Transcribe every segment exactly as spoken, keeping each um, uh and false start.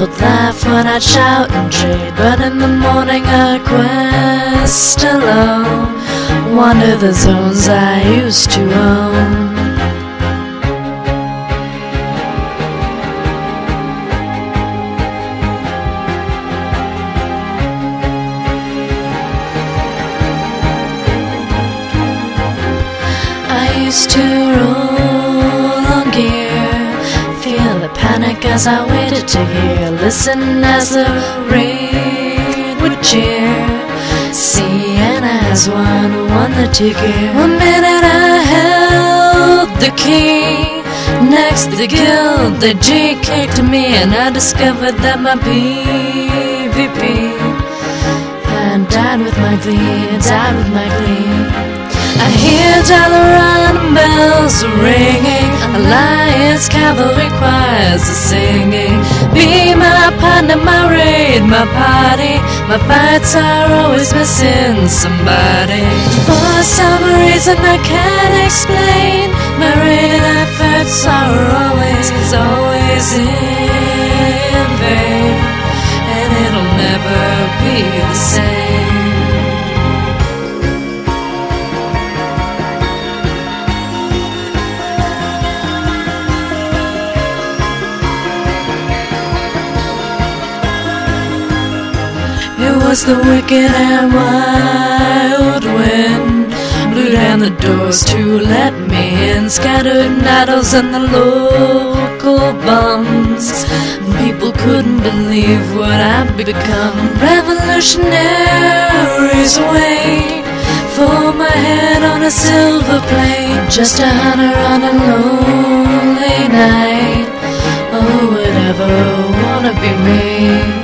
People laugh when I shout and trade, but in the morning I quest alone, wander the zones I used to own. I used to roll on gear, feel the panic as I waited to hear, listen as the rain would cheer. Sienna has won, won the ticket. One minute I held the key, next the guild, the G kicked me, and I discovered that my P V P had died with my glee, died with my glee. I hear Dalaran bells ringing, Alliance cavalry choirs are singing. Be my partner, my raid, my party. My fights are always missing somebody. For some reason I can't explain, my raid efforts are always, always in vain, and it'll never be the same. It was the wicked and wild wind blew down the doors to let me in. Scattered nettles and the local bums, people couldn't believe what I'd become. Revolutionaries wait for my head on a silver plate, just a hunter on a lonely night. Oh, would ever wanna be me?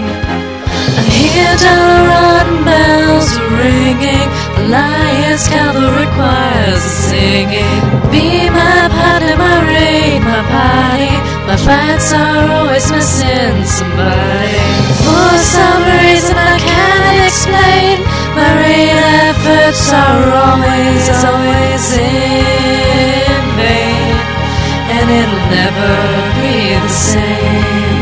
Dalaran bells are ringing, Alliance cavalry choirs are singing. Be my partner, my raid, my party. My fights are always missing somebody. For some reason I can't explain, my raid efforts are always, always in vain, and it'll never be the same.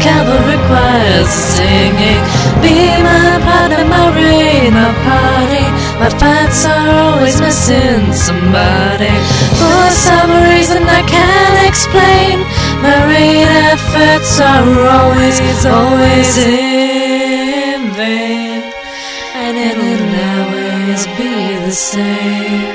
Cavalry choirs are singing. Be my partner, my raid, my party. My fights are always missing somebody. For some reason I can't explain, my raid efforts are always, always in vain, and it'll always be the same.